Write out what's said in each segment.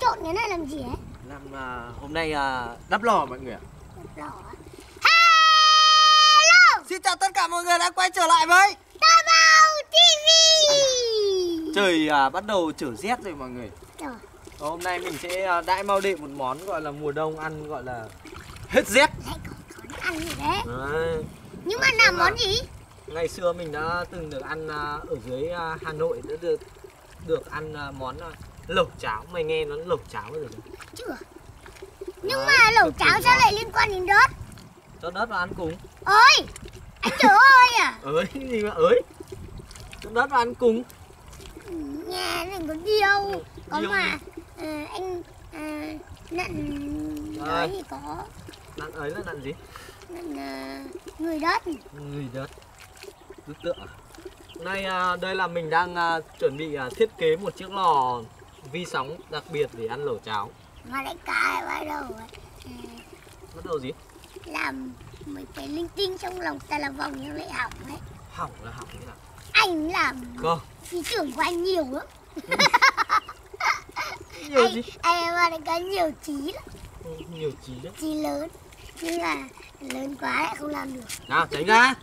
trộn cái này làm gì ấy? Làm hôm nay đắp lò mọi người ạ. Đắp lò. Hello. Xin chào tất cả mọi người đã quay trở lại với Tam Mao TV. Trời bắt đầu trở rét rồi mọi người. Rồi. Hôm nay mình sẽ đãi Mao Đệ một món gọi là mùa đông ăn gọi là hết rét. Còn ăn gì đấy. Đấy. Nhưng mà làm món gì? Ngày xưa mình đã từng được ăn ở dưới Hà Nội, đã được ăn món lẩu cháo. Mày nghe nó lẩu cháo rồi chưa? Nhưng đấy, mà lẩu cháo sao lại liên quan đến đất? Cho đất vào ăn cùng. Ơi! Anh chửi ơi à? Ơi gì mà ơi? Cho đất vào ăn cùng. Nhà này có điêu. Có điêu mà anh nặn nói gì có. Nặn ấy là nặn gì? Nặn người đất. Người đất. Cứ tượng à? Nay đây là mình đang chuẩn bị thiết kế một chiếc lò vi sóng đặc biệt để ăn lẩu cháo. Mà lại cái bắt đầu gì? Làm mấy cái linh tinh trong lòng ta là vòng nhưng lại hỏng đấy. Hỏng là hỏng thế nào? Anh làm ý tưởng của anh nhiều lắm. Nhiều gì? Anh mà lại có nhiều trí lắm. Nhiều trí đấy. Trí lớn. Nhưng là lớn quá lại không làm được. Nào tránh ra.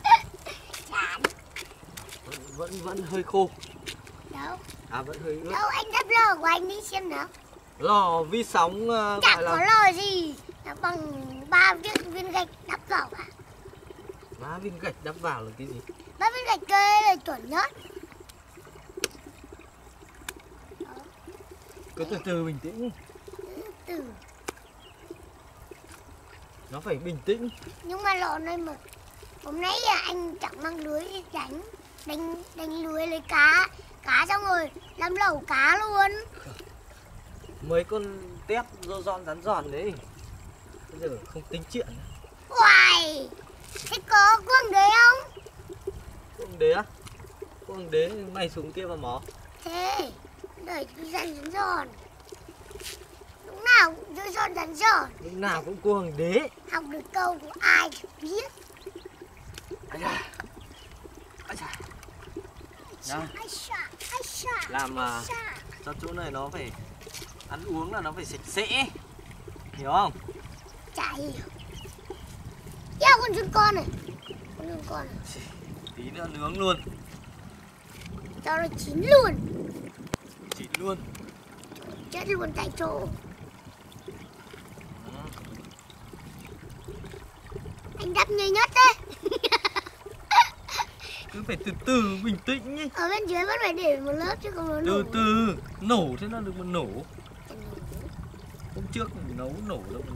Vẫn hơi khô. Đâu? À vẫn hơi ướt. Đâu anh đắp lò của anh đi xem nào. Lò vi sóng chẳng có lò gì. Nó bằng 3 viên gạch đắp vào cả. 3 viên gạch đắp vào là cái gì? 3 viên gạch kê là chuẩn nhất. Cứ từ từ bình tĩnh. Từ từ. Nó phải bình tĩnh. Nhưng mà lò này mà hôm nay anh chẳng mang lưới để đánh. Đánh lưới lấy cá xong rồi làm lẩu cá luôn. Mấy con tép rô giòn rắn giòn đấy bây giờ không tính chuyện. Uầy, thế có cuồng đế không? Cuồng đế á? Cuồng đế mày xuống kia vào mỏ. Thế đời rắn giòn lúc nào cũng rô giòn rắn giòn, lúc nào cũng cuồng đế. Học được câu của ai chẳng biết. Làm mà cho chỗ này nó phải ăn uống là nó phải sạch sẽ, hiểu không? Chả hiểu. Yêu con trứng con này, con trứng con này. Tí nữa nướng luôn. Cho nó chín luôn. Chín luôn. Chết luôn tại chỗ. Anh đắp nhanh nhất đấy. Cứ phải từ từ bình tĩnh nhé. Ở bên dưới vẫn phải để một lớp chứ không nó nổ. Từ từ nổ thế nó được mà nổ. Hôm trước mình nấu nổ đâu mà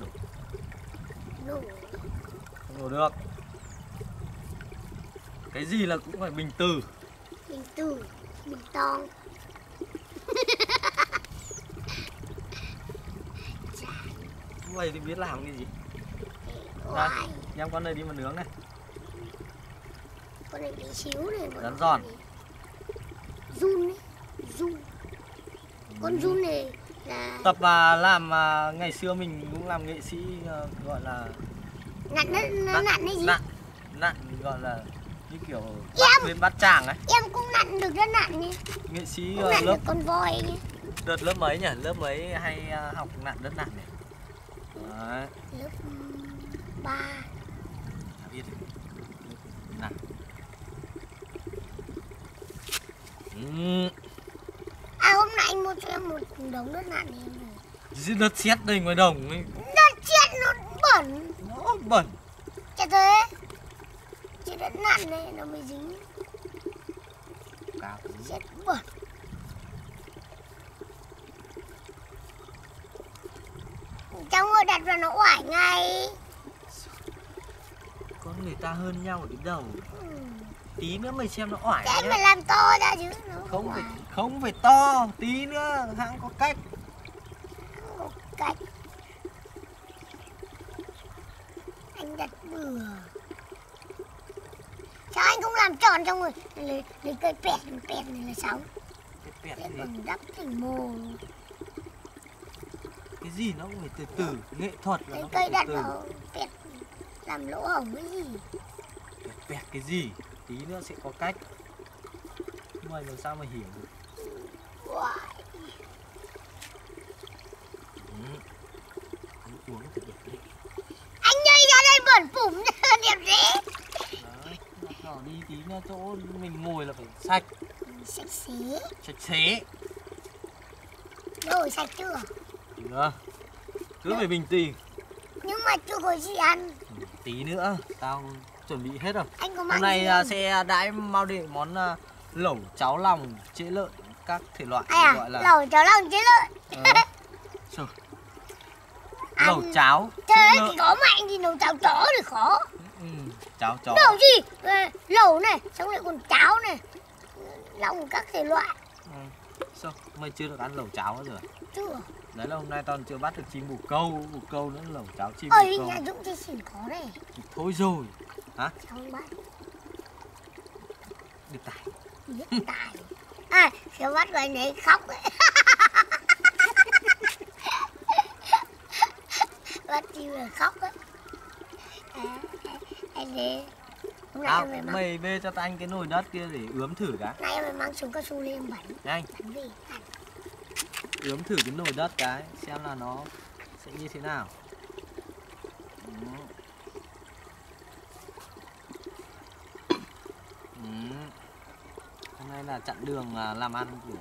nổ. Không nổ được. Cái gì là cũng phải bình từ. Bình từ, bình tong. Mày thì biết làm cái gì. Này, đem con này đi mà nướng này. Con này tí xíu này. Rắn giòn. Run đấy. Run. Con run này là tập làm ngày xưa mình cũng làm nghệ sĩ gọi là nặn đấy gì? Nặn gọi là như kiểu bên Bát Tràng ấy. Em cũng nặn được rất nặn nhỉ. Nghệ sĩ nặn lớp con voi nhỉ. Đợt lớp mấy nhỉ? Lớp mấy hay học nặn rất nặn này. Đấy. Lớp 3. Chả biết được. Nặn. À hôm nay anh mua cho em một đống đất nặn đi. Đất sét đây ngoài đồng ấy. Đất sét nó bẩn. Nó bẩn. Chả thế. Chứ đất nặn này nó mới dính. Cá sét bẩn. Cháu ngồi đặt vào nó oải ngay. Con người ta hơn nhau ở cái đầu. Tí nữa mày xem nó oải nhá. Thế mày làm to ra chứ. Không phải to, tí nữa hãng có cách. Có cách. Anh đặt bừa. Sao anh không làm tròn xong rồi lấy cây pẹt này là sáu. Cái pẹt này còn đắp thành mồ. Cái gì nó cũng phải từ từ, nghệ thuật là nó phải từ từ. Cây đặt vào pẹt làm lỗ hổng cái gì. Pẹt cái gì? Tí nữa sẽ có cách. Mày làm sao mà hiểu được. mùm đẹp thế. Đó, đi tí nha, chỗ mình ngồi là phải sạch. Sạch xế. Sạch xế. Đồ sạch chưa? Chưa. Cứ phải bình tĩnh. Nhưng mà chưa có gì ăn. Tí nữa, tao chuẩn bị hết rồi. Anh có hôm nay sẽ đãi Mao Đệ món lẩu cháo lòng chế lợn các thể loại gọi là lẩu cháo lòng chế lợn. Lẩu cháo. Thế thì có mạnh thì nấu cháo chó thì khó. Cháo chó. Lẩu gì? Lẩu này, xong lại còn cháo này. Lòng các thể loại. Sao mày chưa được ăn lẩu cháo bao giờ? Chưa. Đấy là hôm nay tao chưa bắt được chim bồ câu nữa lẩu cháo chim bồ câu. Nhà Dũng thì xỉn có đây. Thôi rồi. Hả? Không bắt. Được tài. Được tài. À, chưa bắt cái này khóc đấy. Bắt chim rồi khóc đấy. Anh đấy. À, mày bê cho anh cái nồi đất kia để ướm thử cả. Nay em mang súng cao su lên bắn. Nhanh. Ướm thử cái nồi đất cái xem là nó sẽ như thế nào. Hôm nay là chặn đường làm ăn của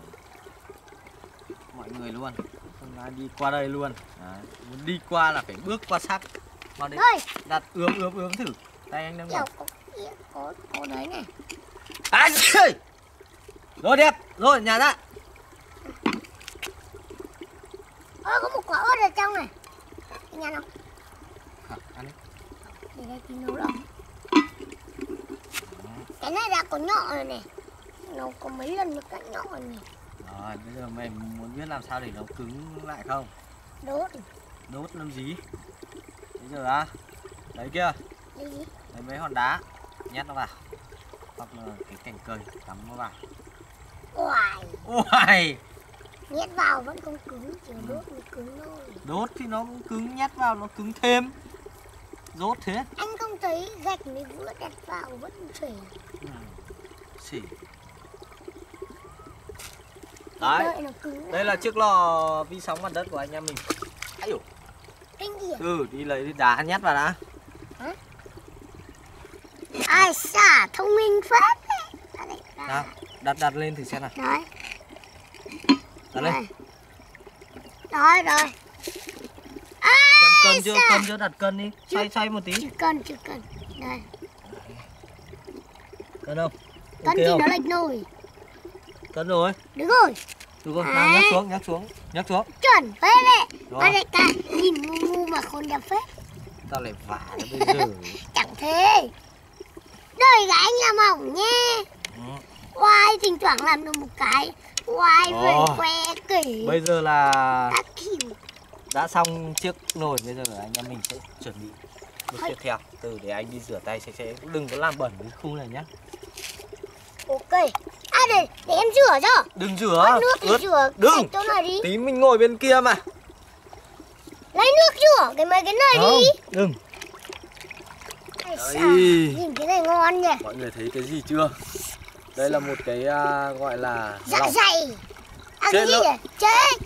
mọi người luôn. Hôm nay đi qua đây luôn. Đấy. Muốn đi qua là phải bước qua sắt. Vào đây đặt ướm thử. Tay anh đang ngồi. Có đấy này. À, rồi đẹp, rồi nhà ra. Có một quả ớt ở trong này. Anh ăn không? À, ăn đi. Để đây tí nấu đó. Cái này đã có nhọ rồi này. Nấu có mấy lần được cạnh nhọ rồi này. Rồi, bây giờ mày muốn biết làm sao để nấu cứng lại không? Đốt. Đốt làm gì? Bây giờ á. Đấy kia. Đấy gì? Đấy mấy hòn đá. Nhét nó vào hoặc là cái cành cây cắm nó vào. Oài nhét vào vẫn không cứng, chỉ đốt mới cứng thôi. Đốt thì nó cũng cứng, nhét vào nó cứng thêm. Rốt thế. Anh không thấy gạch mới vừa đặt vào vẫn sỉ. Sỉ. Đấy. Đây là chiếc lò vi sóng mặt đất của anh em mình. Ái dồi. Kinh gì? Ừ, đi lấy đá nhét vào đã. Hả? Ai xả thông minh phết đấy. Nào, đặt lên thử xem nào. Đấy. Đặt lên. Rồi rồi. Cân chưa? Cân chưa? Đặt cân đi. Xoay một tí. Chưa cân. Đây. Cân không? Cân thì nó lệch nồi. Cân rồi. Được rồi. Nào nhắc xuống. Chuẩn phết đấy. Con này cả nhìn ngu mà khôn đẹp phết. Tao lại vả nó bây giờ. Chẳng thế. Đời gái anh làm hỏng nhé. Oai thỉnh thoảng làm được một cái. Oai về que kỷ. Bây giờ là đã xong chiếc nồi. Bây giờ anh em mình sẽ chuẩn bị bước tiếp theo. Từ để anh đi rửa tay sạch sẽ. Đừng có làm bẩn cái khu này nhé. Ok. À để em rửa cho. Đừng rửa. Có nước thì rửa. Đừng. Tí mình ngồi bên kia mà. Lấy nước rửa cái mấy cái nơi đi. Đừng. Nhìn cái này ngon nhỉ. Mọi người thấy cái gì chưa? Đây là một cái gọi là dạ dày. À cái gì nhỉ?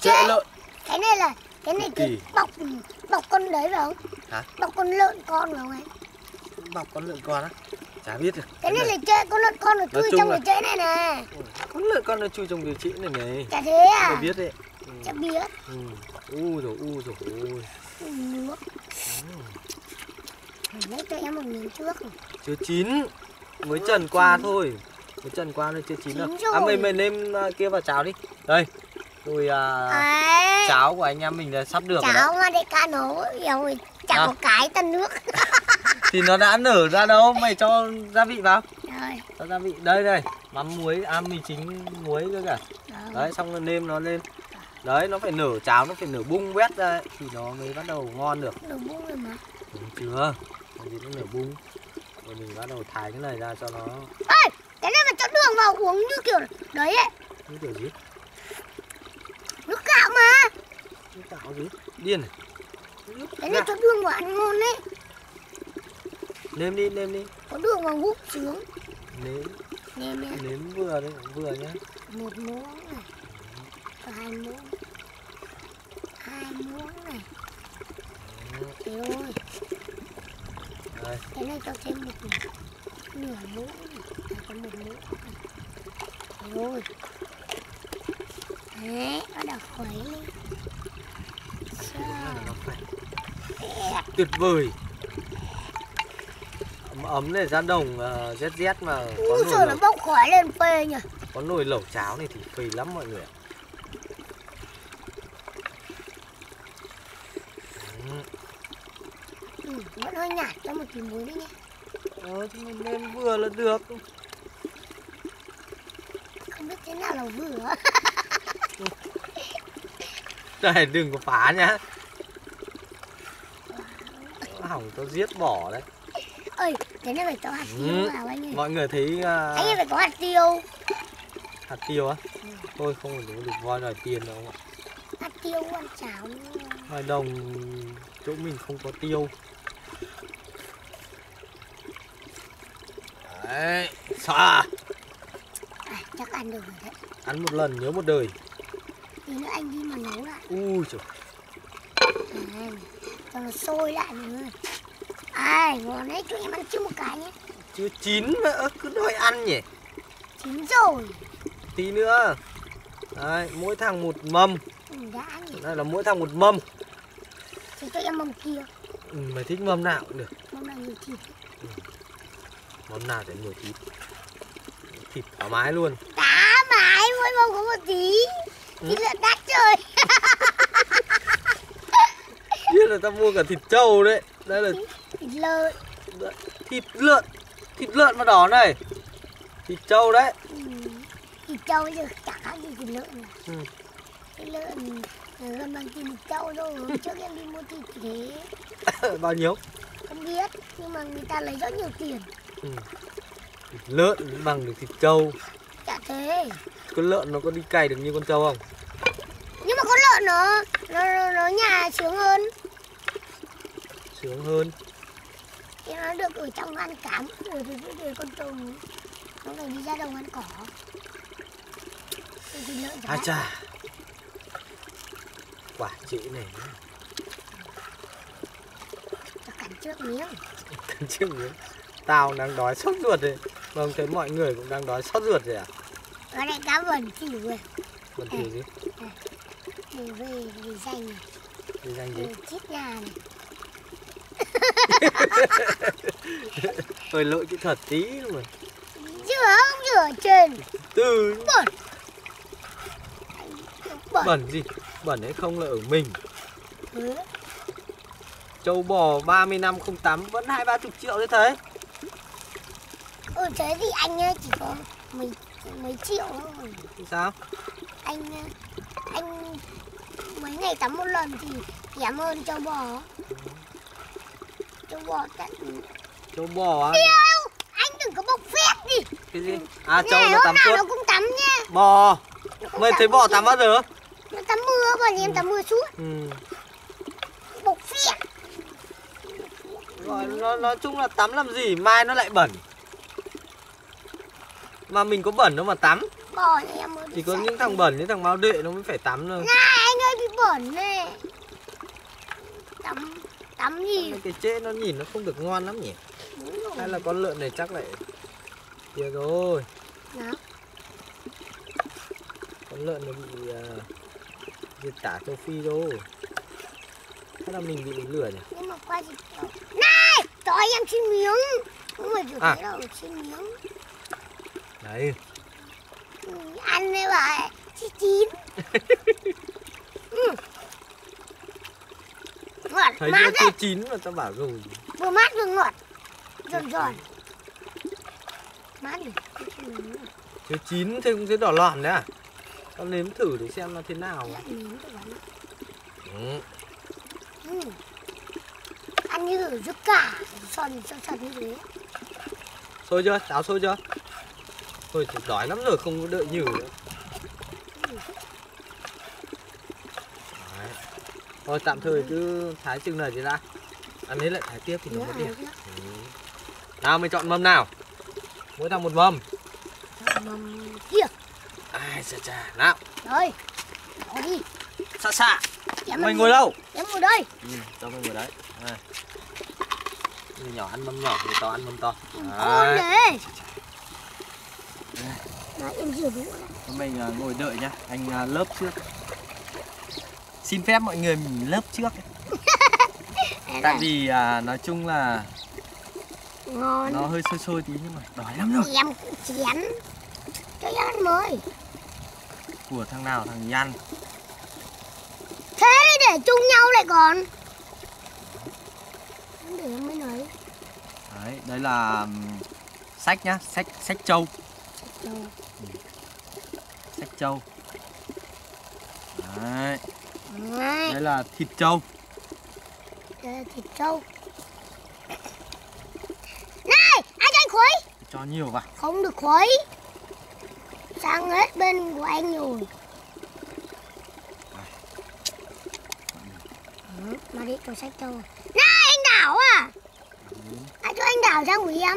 Chế lợn. Cái này là cái bọc con đấy phải không? Hả? Bọc con lợn con phải không anh? Bọc con lợn con á? Chả biết rồi. Cái này là chế con lợn con nó chui trong cái chế này này. Con lợn con nó chui trong điều trị này này. Chả thế à? Chả biết đấy. Chả biết. U rồi. Nước. Lấy cho em một miếng trước. Chưa chín. Mới trần qua thôi. Mới trần qua thôi, chưa chín đâu. À mình nêm kia vào cháo đi. Đây. Rồi cháo của anh em mình là sắp được cháo rồi. Cháo mà để cá nấu rồi. Chả có cái tân nước. Thì nó đã nở ra đâu, mày cho gia vị vào. Rồi. Cho gia vị đây. Mắm muối, mình chính muối cơ cả. Đấy, xong rồi nêm nó lên. Đấy, nó phải nở cháo, nó phải nở bung bét ra thì nó mới bắt đầu ngon được. Nở bung rồi mà. Chưa, mình nó nở bung. Rồi mình bắt đầu thái cái này ra cho nó. Ê, cái này mà cho đường vào uống như kiểu đấy ấy. Như kiểu gì? Nước gạo mà. Nước gạo gì? Điên này. Cái này cho đường vào ăn ngon đấy. Nêm đi. Có đường vào húp sướng. Nêm vừa đấy, vừa nhá. Một muỗng này. Và hai muỗng này. Thế thôi. Cái này cho thêm một nửa muỗng, cho một muỗng. Rồi. Đấy, nó đã khuấy lên. Tuyệt vời. Ấm này ra đồng rét rét mà có nồi nó bốc khói lên phê nhỉ. Có nồi lẩu cháo này thì phê lắm mọi người ạ. Vẫn hơi nhạt, cho một tí muối đi nhé. Thì mình nên vừa là được. Không biết thế nào là vừa. Trời đừng có phá nhá. Hỏng tao giết bỏ đấy. Ơi, thế này phải cho hạt tiêu vào anh ơi. Mọi người thấy... Anh ấy phải có hạt tiêu. Hạt tiêu á? Tôi không phải được voi đòi tiền đâu ạ. Hạt tiêu ăn cháo. Ngoài đồng chỗ mình không có tiêu. Đấy, xòa. Chắc ăn được rồi đấy. Ăn một lần nhớ một đời. Tí nữa anh đi mà nấu lại. Ui trời. Cho nó sôi lại mọi người. Ai, ngon đấy, cho em ăn chưa một cái nhé. Chưa chín mà cứ đòi ăn nhỉ. Chín rồi. Tí nữa. Đấy, mỗi thằng một mâm. Đã nhỉ. Đây là mỗi thằng một mâm. Thì cho em mâm kia. Mày thích mâm nào cũng được. Mâm nào nhiều thịt. Mâm nào thì nhiều thịt. Thịt thoải mái luôn. Thoải mái, mỗi mâm có một tí. Thịt lợn đắt trời. Biết là tao mua cả thịt trâu đấy. Đây là thịt lợn. Thịt lợn mà đỏ này. Thịt trâu đấy. Thịt trâu bây giờ chả khác gì thịt lợn này. Thịt lợn gần bằng thịt trâu rồi. Hôm trước em đi mua thịt thế. Bao nhiêu? Không biết. Nhưng mà người ta lấy rất nhiều tiền. Thịt lợn bằng được thịt trâu. Chả thế. Con lợn nó có đi cày được như con trâu không? Nhưng mà con lợn nó nhà sướng hơn. Sướng hơn. Thế nó được ở trong ăn cám. Rồi con trâu nó phải đi ra đồng ăn cỏ. À chà. Quả chữ này. Tao cắn trước miếng. Cắn trước miếng. Tao đang đói sốt ruột rồi. Mà không thấy mọi người cũng đang đói sốt ruột rồi à? Nó lại cá vần chỉu rồi. Vần chỉu gì? Mình về danh này. Về danh gì? Về chết nhà này. Hơi lỗi kỹ thuật tí mà. Rửa không rửa trên. Từ bẩn. Bẩn gì? Bẩn ấy không là ở mình. Châu bò 30 năm không tắm vẫn 20-30 triệu đấy thế. Thế thì anh ấy chỉ có mấy triệu thôi. Sao? Anh mấy ngày tắm một lần thì kém hơn châu bò. Châu bò tận. Châu bò á? Điêu! Anh đừng có bốc phét đi. Cái gì? À châu nó tắm suốt. Nó cũng tắm nhá. Bò. Mày thấy bò tắm bao giờ? Nó tắm mưa, bò em tắm mưa suốt. Bốc phét. Rồi nó nói chung là tắm làm gì mai nó lại bẩn. Mà mình có bẩn đâu mà tắm. Bò em mới. Chỉ có những thằng bẩn như thằng Mao Đệ nó mới phải tắm thôi. Này anh ơi bị bẩn này. Tắm gì? Cái chết nó nhìn nó không được ngon lắm nhỉ. Hay là con lợn này chắc lại kia rồi. Đó. Con lợn nó bị dịch tả châu Phi rồi. Hay là mình bị lửa nhỉ? Nhưng mà qua dịch tả. Này! Cho em xin miếng. Không phải rửa cái đâu, xin miếng. Đấy. Ăn đấy bà. Chị chín. Ngọt, thấy mát chưa chín mà tao bảo rồi. Vừa mát vừa ngọt. Giòn giòn. Mát nhỉ? Chưa chín thế cũng thấy đỏ lòn đấy à? Tao nếm thử để xem nó thế nào. Ăn như ở giúp cả. Sòn sòn như thế. Sôi chưa? Cháo sôi chưa? Thôi đói lắm rồi không có đợi nhiều nữa. Thôi tạm thời cứ thái chừng này thì ra. Ăn hết lại thái tiếp thì nó mới đẹp. Nào mình chọn mâm nào. Mỗi thằng một mâm. Mâm kia. Ai xa chà nào. Rồi. Đó đi. Xa xa. Mình ngồi đâu? Em ngồi đây. Cho mình ngồi đấy. Người nhỏ ăn mâm nhỏ, người to ăn mâm to. Con đấy. Em rửa đũa. Mình ngồi đợi nhá, anh lớp trước. Xin phép mọi người mình lớp trước. Tại vì nói chung là ngon. Nó hơi sôi sôi tí nhưng mà đói lắm rồi. Em chén cho ăn mới. Của thằng nào thằng Nhan. Thế để chung nhau lại còn. Để em mới nói. Đấy, đây là sách nhá, sách trâu. Sách trâu. Đấy. Đây là thịt trâu. Thịt trâu. Này, ai cho anh khuấy? Cho nhiều vào. Không được khuấy. Sang hết bên của anh rồi. Mà đi cho sách trâu. Này, anh đảo à? Ai cho anh đảo ra ngủ em?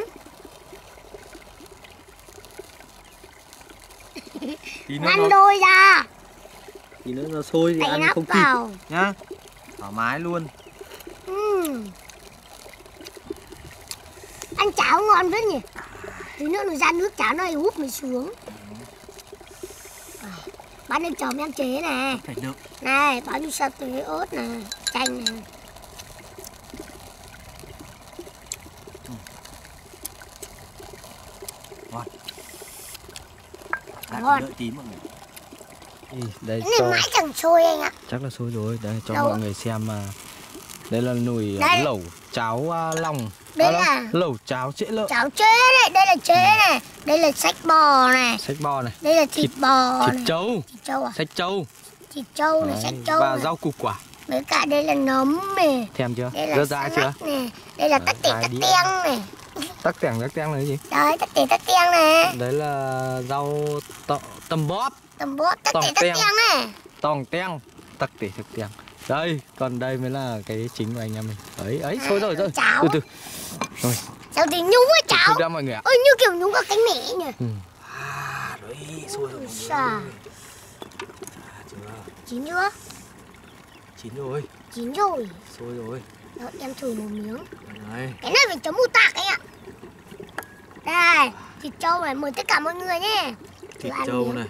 Ăn đôi ra. Tí nữa nó sôi thì anh ăn không vào. Kịp nhá. Thoải mái luôn. Ăn cháo ngon rất nhỉ. Tí nữa nó ra nước cháo nó húp mình xuống. Bán em chồng em chế này. Phải được. Này, bao nhiêu sợi tưới ớt này, chanh này. Ngon. Ngon. Đợi tí mọi người. Đây này cho... mãi chẳng sôi anh ạ. Chắc là sôi rồi. Đây cho đâu mọi người xem mà. Đây là nồi lẩu cháo lòng. Đây là lẩu cháo trễ lợn. Cháo trễ này, đây là trễ này. Đây là sách bò này. Sách bò này. Đây là thịt bò này. Thịt trâu. Thịt trâu à? Sách trâu. Thịt trâu này, sách trâu. Và này. Rau củ quả. Với cả đây là nấm này. Thèm chưa? Rớt ra chưa? Này. Đây là tắc tỉ tắc teng này. Tắc teng là cái gì? Đấy, tắc tỉ tắc teng này. Đấy là rau tầm bóp. Tầm bóp tắc tỉ tắc teng này. Tòng teng, tắc tỉ tắc teng. Đây, còn đây mới là cái chính của anh em mình. Ấy, ấy, sôi rồi rồi. Từ từ. Rồi. Sao thì nhúng với cháo. Ra mọi người ạ. Ôi như kiểu nhúng vào cánh mẹ nhỉ. Đấy, sôi rồi. Chín chưa? Chín rồi. Chín rồi. Sôi rồi. Đợi em thử một miếng. Đấy. Cái này phải chấm mù tạc anh ạ. Đây, thịt trâu này, mời tất cả mọi người nhé. Thịt trâu này.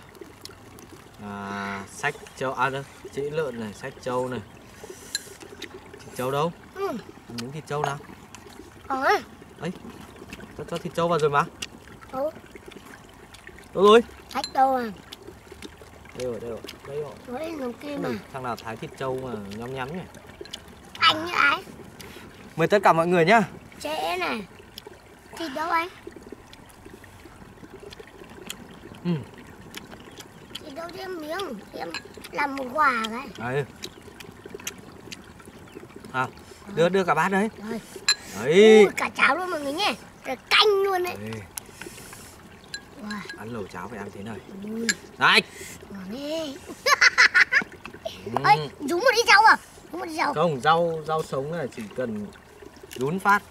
Sách trâu, trĩ lợn này, sách trâu này. Thịt trâu đâu? Những thịt trâu nào? Ấy, cho thịt trâu vào rồi mà. Đâu rồi? Sách đâu à? Đây rồi, đây rồi. Đây rồi. Nó lên giống kia mà. Thằng nào thái thịt trâu mà nhắm nhắm nhỉ? Anh như ái. Mời tất cả mọi người nhá. Trễ này. Thịt đâu anh? Đâu thêm miếng, em làm một quả cái. Đấy. À, đưa cả bát đấy. Rồi. Đấy. Ui, cả cháo luôn mọi người nhé. Rồi canh luôn đấy. Đấy. Wow. Ăn lẩu cháo phải ăn thế này. Này. Ơi, dúng một ít rau à? Dúng một ít rau. Không, rau sống này chỉ cần dún phát.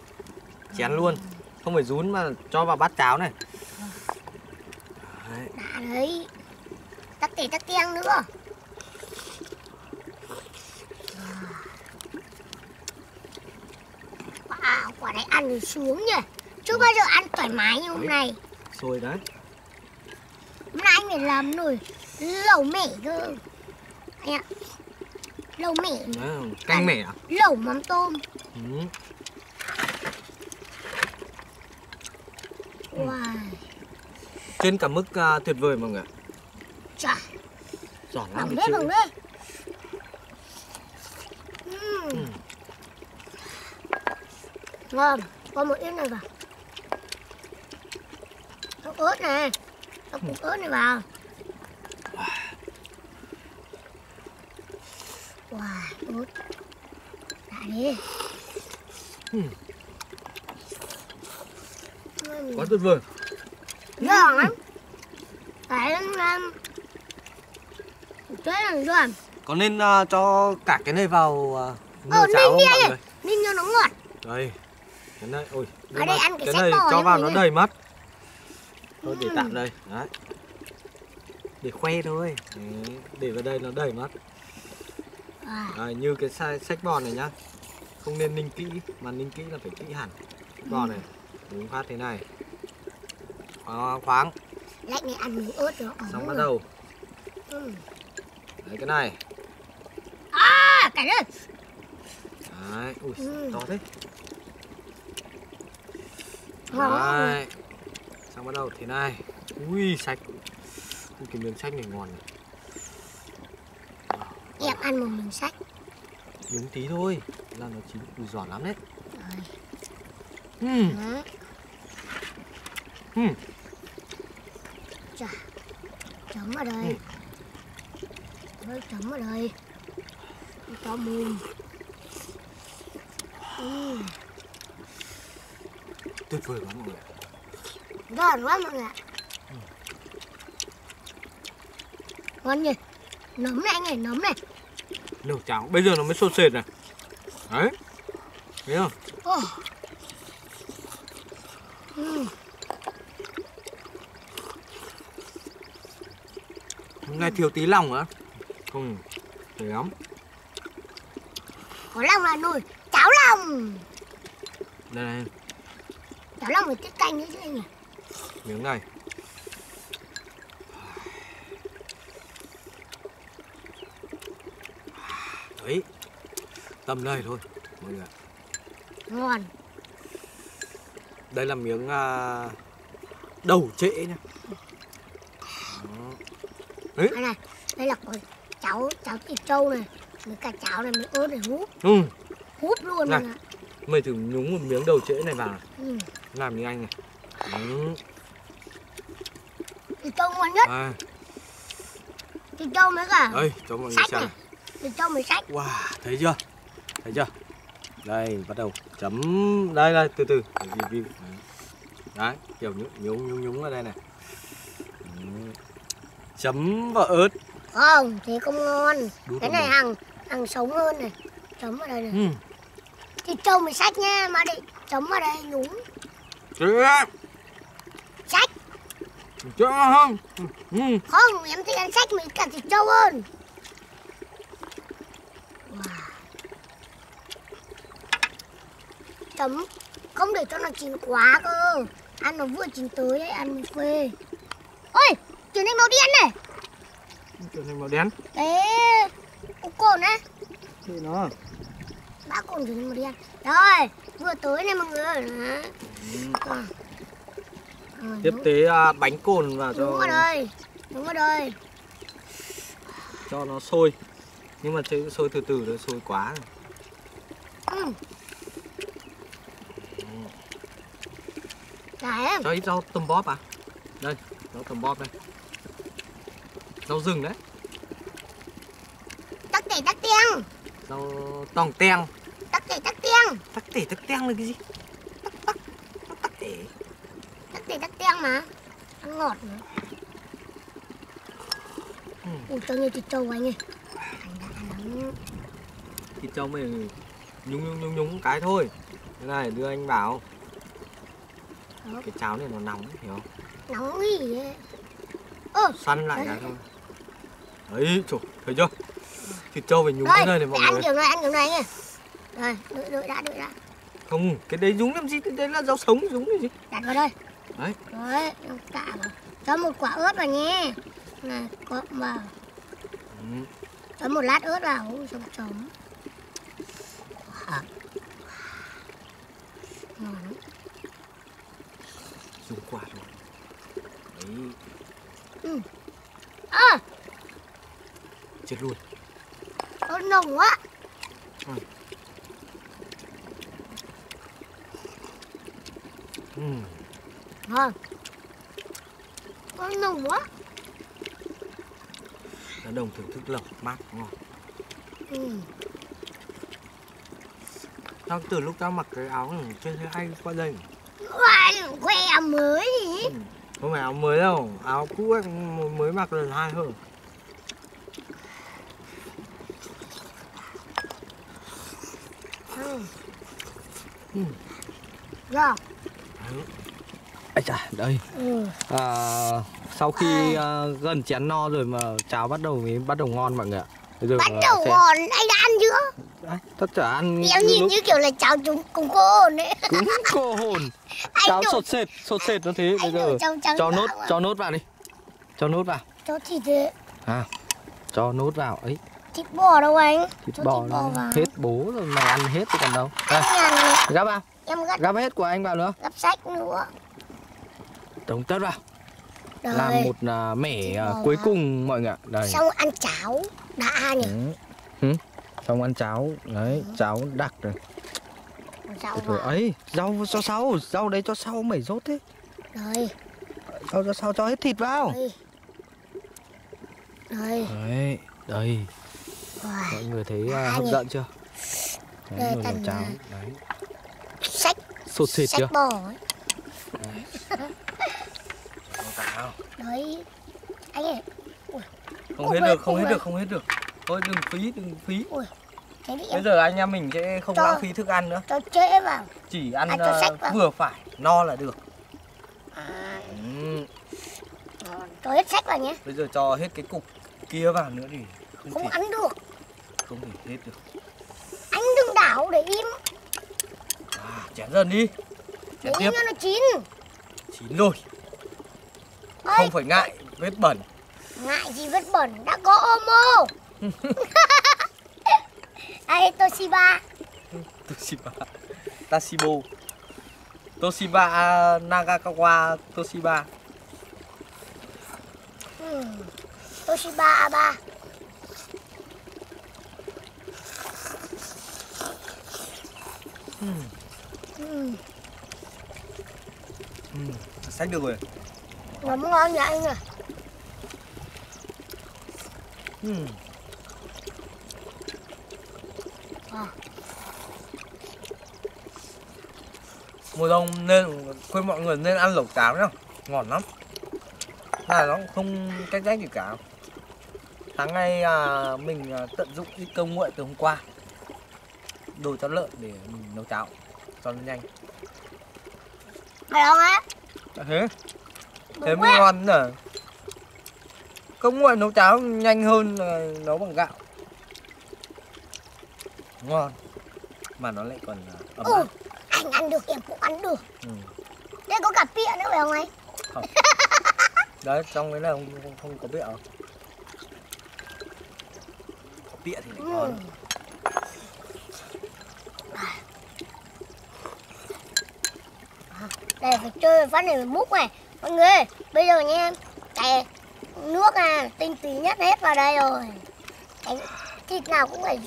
Chén luôn. Không phải dún mà cho vào bát cháo này. Đấy. Đã đấy. Tắc tỉ tắc teng nữa. Wow, quả này ăn được xuống nhỉ. Chưa bao giờ ăn thoải mái như hôm nay. Sôi đấy. Hôm nay anh phải làm nồi lẩu mẻ cơ. Anh ạ. Lẩu mẻ. Canh mẻ à? Lẩu mắm tôm. Wow. Trên cả mức tuyệt vời mọi người. Chà. Giòn lắm đấy chứ. Ngon. Có một ít này vào. Có ớt này. Có củ ớt này vào. Wow, ớt. Lại đi. Quá tuyệt vời. Giòn lắm. Phải lắm. Có nên cho cả cái này vào nồi cháo không mọi người? Ninh cho nó ngọt. Đây, cái này, ôi, đây ăn cái này cho vào nó đầy mất. Thôi để tạm đây, đấy. Để khoe thôi, để vào đây nó đầy mất. Như cái sách bò này nhá. không nên ninh kỹ, mà ninh kỹ là phải kỹ hẳn. Còn này, đúng phát thế này, khoáng. Lạnh này ăn mì ớt rồi. Xong bắt đầu. Đấy cái này. À, cái này. Đấy, ui, to thế. Đấy. Xong bắt đầu thế này. Ui, sạch. Ui, cái miếng sạch này ngon này. Em ăn một miếng sạch. Miếng tí thôi, là nó chín, ui, giòn lắm đấy. Chà, chấm ở đây. Mới chấm ở đây. Có mùi. Tuyệt vời lắm mọi người. Giòn quá mọi người ạ. Ngon nhỉ. Nấm này anh ơi, nấm này. Nấu cháo, bây giờ nó mới sôi sệt này. Đấy. Thấy không? Hôm nay thiếu tí lòng á. Không, thấy lắm. Có lòng là nồi cháo lòng. Đây này. Cháo lòng phải tiết canh nữa chứ anh nhỉ. Miếng này. Đấy. Tầm đây thôi mọi người. Ngon. Đây là miếng đầu trễ nha. Đấy. Đây này, đây là cháo thịt trâu này, với cả cháo này, mới ớt này húp. Húp luôn này. Mày thử nhúng một miếng đầu trễ này vào. Làm như anh này. Thịt trâu ngon nhất. À. Thịt trâu mới cả. Đây, cho mọi người xem. Thịt trâu mới sách. Wow, thấy chưa? Thấy chưa? Đây, bắt đầu chấm đây đây từ từ. Đấy, kiểu nhúng ở đây này. Chấm vào ớt. Không, thế không ngon. Đúng cái này hàng sống hơn này. Chấm vào đây này. Thịt trâu mới sách nha, mà để chấm vào đây nhúng. Sách. Chưa không? Không, em thích ăn sách mới cả thịt trâu hơn. Chấm không để cho nó chín quá cơ. Ăn nó vừa chín tới đấy, ăn quê. Ôi, chuyển thành màu đen này. Chuyển thành màu đen? Đấy, có cồn đấy. Thì nó bã cồn chuyển thành màu đen. Rồi, vừa tới này mọi người. Tiếp tế bánh cồn vào cho. Đúng rồi đây, đúng rồi đây. Cho nó sôi. Nhưng mà sôi từ từ, nó sôi quá rồi. Cho ít rau tầm bóp à? Đây, rau tầm bóp đây. Rau rừng đấy. Tắc tể tắc teng. Rau tòng teng. Tắc tể tắc teng. Tắc teng là cái gì? Tắc tể. Tắc tể tắc teng mà. Ăn ngọt nữa. Ui, cho nhiều thịt trâu anh ơi. Thịt trâu mình nhúng cái thôi. Thế này đưa anh Bảo. Cái cháo này nó nóng, hiểu không? Nóng gì vậy? Săn lại cái thôi. Đấy, trời, thấy chưa? Thịt trâu phải nhúng cái nơi này mọi người. Ăn kiểu này, anh ơi. Rồi, đợi đã. Không, cái đấy nhúng làm gì? Cái đấy là rau sống, nhúng làm gì? Đặt vào đây. Đấy. Đấy, cả vào. Cho một quả ớt vào nhé. Này, cộm vào. Cho một lát ớt vào, xong trống. Ngon lắm. Dùng quả rồi. Đấy. Chết luôn. Ớt nồng quá. Ngon. Ớt nồng quá. Đã đồng thưởng thức lẩu mát ngon. Tao từ lúc tao mặc cái áo này trên thấy hay qua đây. Quê áo mới gì? Không phải áo mới đâu, áo cũ ấy, mới mặc lần hai hơn. Đây. Sau khi gần chén no rồi mà cháo bắt đầu ngon mọi người ạ. Bắt đầu ngon, anh đã ăn chưa? Tất cả ăn em nhìn lúc... như kiểu là cháo chúng cùng cô hồn ấy. Cúng cô hồn. Cháo đổ... sột sệt nó thế. Bây giờ cho nốt vào đi. Cho nốt vào. Cho thịt đấy. À, cho nốt vào ấy. Thịt bò đâu anh? Thịt bò vào. Hết bố rồi mà ăn hết thì còn đâu. Đây, gắp vào. Em gắp hết của anh vào nữa. Gắp sách nữa. Tổng tất vào. Đây. Làm một mẻ cuối cùng mọi người ạ. Đây. Xong ăn cháo đã nhỉ. Xong ăn cháo đấy, cháo đặc rồi. Rồi ấy, rau cho sau, rau đấy cho sau mẩy rốt thế. Rồi. Rau cho sau cho hết thịt vào. Đây. Đấy, đây. Wow. Mọi người thấy hấp dẫn chưa? Đấy, đây là cháo đấy. Sách sột thịt sách chưa? Bò ấy. Đấy. Đấy. Anh ơi. Không hết được. Thôi đừng phí. Ui, bây giờ anh em mình sẽ không lãng phí thức ăn nữa. Cho trễ vào. Chỉ ăn vào. Vừa phải, no là được. Cho hết sách vào nhé. Bây giờ cho hết cái cục kia vào nữa thì không ăn được. Không thể hết được. Anh đừng đảo để im. Chén dần đi. Chén tiếp. Nó chín rồi. Ôi, không phải ngại vết bẩn. Ngại gì vết bẩn, đã có Omo. Ai Toshiba Nagakawa Toshiba. Toshiba Aba. Xách được rồi. Nó ngon nhỉ anh à. Mùa đông nên khuyên mọi người nên ăn lẩu cháo nhá, ngon lắm. Là nó không cách rách gì cả. Tháng nay mình tận dụng ít công nguội từ hôm qua, đồ cho lợn để mình nấu cháo cho nó nhanh. Phải không á? Thế mới ngon nữa. Công nguội nấu cháo nhanh hơn nấu bằng gạo. Ngon mà nó lại còn ấm áp. Anh ăn được, em cũng ăn được. Đây có cả pịa nữa phải không anh? Không. Đấy, trong đấy là không có pịa. Có pịa thì lại ngon. Đây phải chơi phát này, phải múc này. Mọi người ơi, bây giờ nha em, cái nước tinh túy nhất hết vào đây rồi. Cái thịt nào cũng phải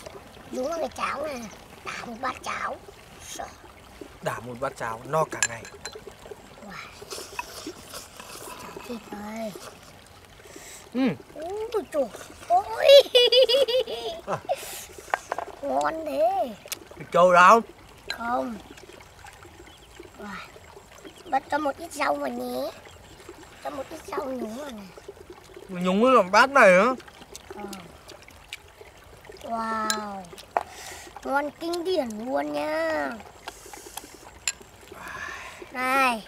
đúng vào cái cháo này. Đả một bát cháo. Đả một bát cháo no cả ngày. Cháo thịt ơi. Ôi trời ơi. Ngon thế. Trâu đâu? Không. Bắt cho một ít rau vào nhé. Cho một ít rau nhúng vào này. Nhúng vào bát này á. Wow, ngon kinh điển luôn nha. Này,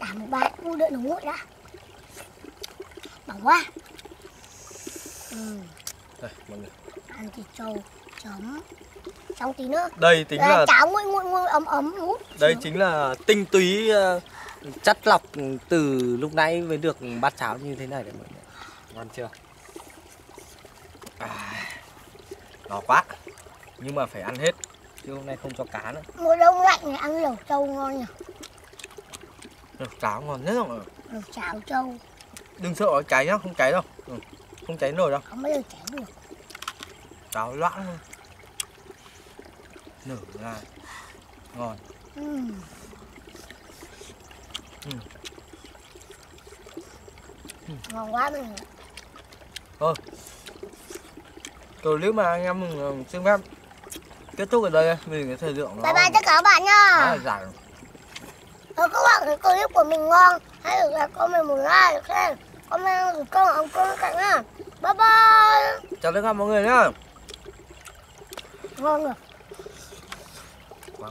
đảm bảo u đợi nó nguội đã. Bỏ qua. Đây, mọi người. Ăn thịt trâu chấm. Trong tí nữa. Đây chính là cháo nguội ấm hút. Đây chính là tinh túy chắt lọc từ lúc nãy mới được bát cháo như thế này đấy mọi người. Ngon chưa? Nó quá. Nhưng mà phải ăn hết. Chứ hôm nay không cho cá nữa. Mùa đông lạnh này ăn lẩu trâu ngon nhỉ. Lẩu cháo ngon nhất rồi. Lẩu cháo trâu. Đừng sợ nó cháy nhá, không cháy đâu. Không cháy nổi đâu. Không bao giờ cháy được. Cháo loãng luôn. Nở ra. Ngon. Ngon quá mình. Thôi clip mà anh em mình xin phép kết thúc ở đây vì cái thời lượng nó bye bye tất cả các bạn nha. Các bạn thấy clip của mình ngon hãy để lại comment một like, khen comment một câu ống câu cạnh nha. Bye bye, chào tất cả mọi người nhá. Ngon rồi, quá